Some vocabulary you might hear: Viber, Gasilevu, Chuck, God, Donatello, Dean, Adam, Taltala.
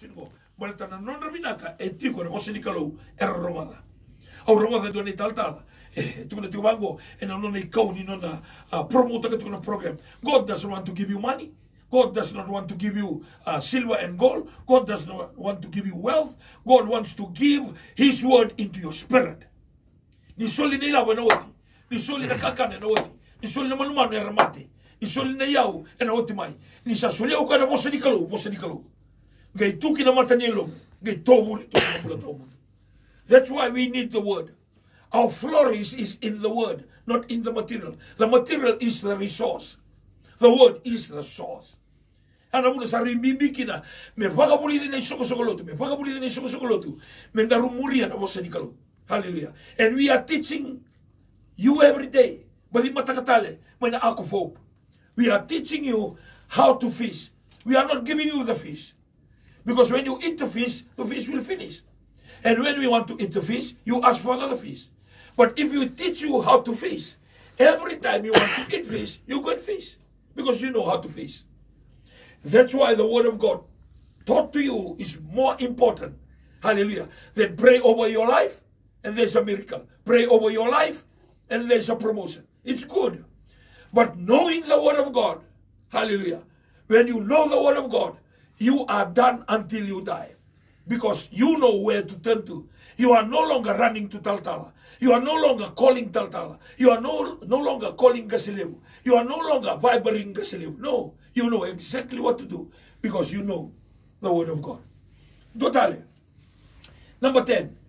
singo baltana non ravinaka e ti corre mosinicalo e romada o romada do nitaltala e tu ne ti vango e non nei coni non a promote che tu no program. God doesn't want to give you money. God does not want to give you silver and gold. God does not want to give you wealth. God wants to give His word into your spirit. Ni soli ne lawa na oti. Ni soli na kakane na oti. Ni soli na manumanu na ramate. Ni soli na yau na oti mai. Ni sasoli au kana bosa dikalu, bosa dikalu. Gai tuki na mata nilo. Gai tomuri, tomuri, tomuri. That's why we need the word. Our flourish is in the word, not in the material. The material is the resource. The word is the source. Anabula sari bimbikina me vagabuli dene soko sokolotu me vagabuli dene soko sokolotu me darumuria na vosenikalo. Hallelujah. And we are teaching you every day. Bali matakatale me na akufop. We are teaching you how to fish. We are not giving you the fish because when you eat the fish will finish. And when we want to eat the fish, you ask for another fish. But if we teach you how to fish, every time you want to eat fish, you get fish because you know how to fish. That's why the word of God taught to you is more important. Hallelujah. Then pray over your life and there's a miracle. Pray over your life and there's a promotion. It's good. But knowing the word of God, hallelujah, when you know the word of God, you are done until you die. Because you know where to turn to. You are no longer running to Taltala. You are no longer calling Taltala. You are no longer calling Gasilevu. You are no longer vibering Gasilevu. No. You know exactly what to do because you know the word of God. Totally. Number 10.